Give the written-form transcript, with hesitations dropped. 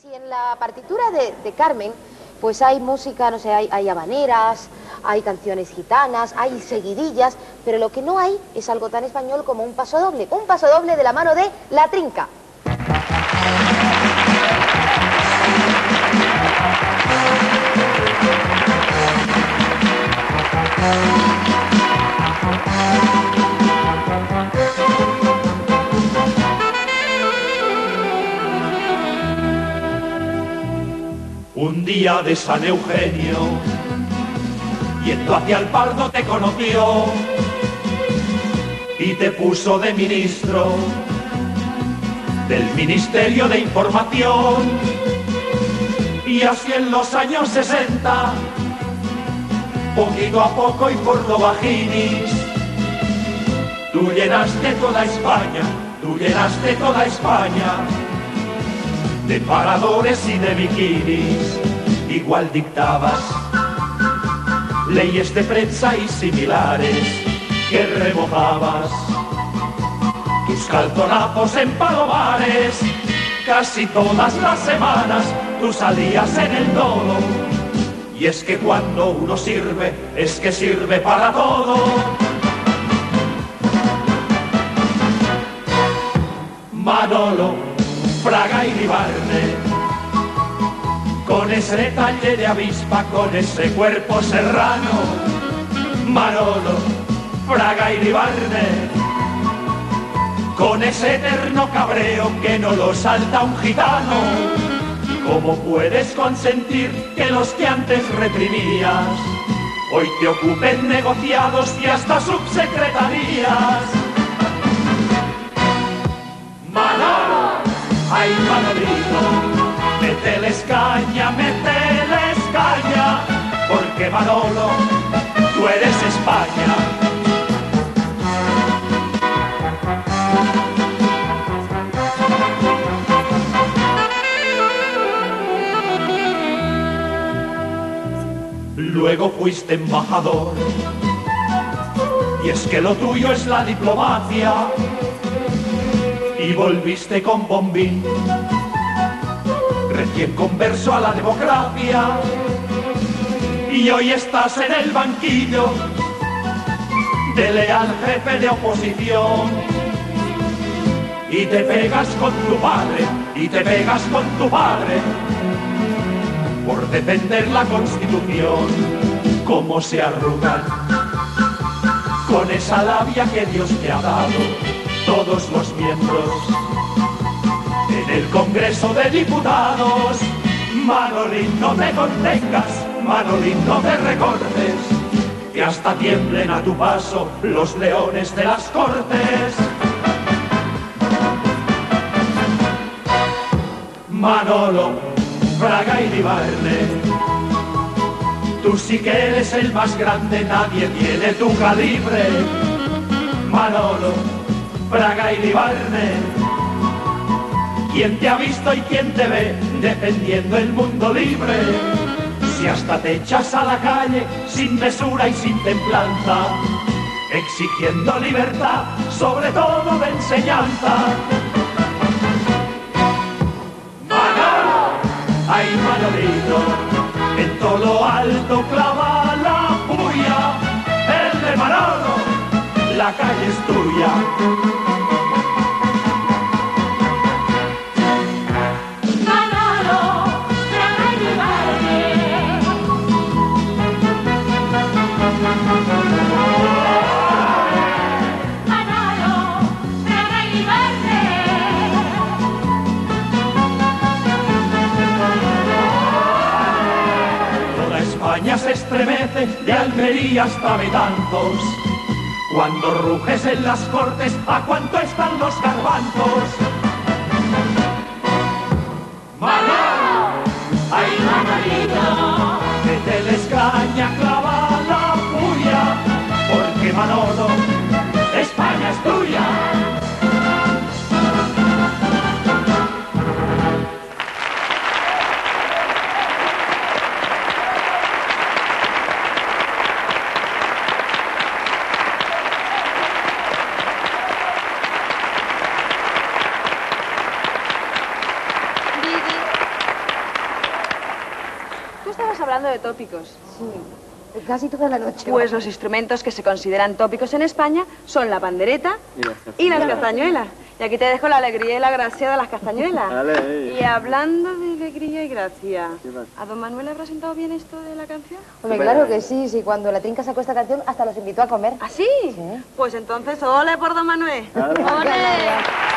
Si en la partitura de Carmen, pues hay música, no sé, hay habaneras, hay canciones gitanas, hay seguidillas, pero lo que no hay es algo tan español como un paso doble de la mano de La Trinca. Un día de San Eugenio, yendo hacia el Pardo te conoció y te puso de ministro del Ministerio de Información. Y así en los años 60, poquito a poco y por lo bajinis, tú llenaste toda España, tú llenaste toda España de paradores y de bikinis. Igual dictabas leyes de prensa y similares que remojabas tus calzonazos en palomares. Casi todas las semanas tú salías en el nodo. Y es que cuando uno sirve, es que sirve para todo. Manolo Fraga Iribarne, con ese talle de avispa, con ese cuerpo serrano. Manolo Fraga Iribarne, con ese eterno cabreo que no lo salta un gitano. ¿Cómo puedes consentir que los que antes reprimías hoy te ocupen negociados y hasta subsecretarías? Ay, Manolito, mételes caña, porque Manolo, tú eres España. Luego fuiste embajador, y es que lo tuyo es la diplomacia. Y volviste con bombín, recién converso a la democracia. Y hoy estás en el banquillo de leal jefe de oposición. Y te pegas con tu padre, y te pegas con tu padre por defender la Constitución. Cómo se arrugan con esa labia que Dios te ha dado todos los miembros en el Congreso de Diputados. Manolín, no te contengas, Manolín, no te recortes, que hasta tiemblen a tu paso los leones de las Cortes. Manolo Fraga Iribarne, tú sí que eres el más grande, nadie tiene tu calibre. Manolo Fraga Iribarne, ¿quién te ha visto y quién te ve defendiendo el mundo libre? Si hasta te echas a la calle sin mesura y sin templanza, exigiendo libertad, sobre todo de enseñanza. Manolo, ay Manolito, en todo lo alto clava la puya. El de Manolo, la calle es tuya. España se estremece de Almería hasta Betanzos cuando ruges en las Cortes. ¿A cuánto están los garbanzos? ¡Manolo! ¡Ay, Manolito! Mételes caña, clava la puya, porque Manolo, España es tuya. estamos hablando de tópicos. Sí, casi toda la noche. Pues los instrumentos que se consideran tópicos en España son la pandereta y las castañuelas. Y aquí te dejo la alegría y la gracia de las castañuelas. Dale, y hablando de alegría y gracia, ¿a don Manuel ha presentado bien esto de la canción? Hombre, claro que sí, cuando La Trinca sacó esta canción hasta los invitó a comer. ¿Ah, sí? Pues entonces, ¡ole por don Manuel! ¡Ole!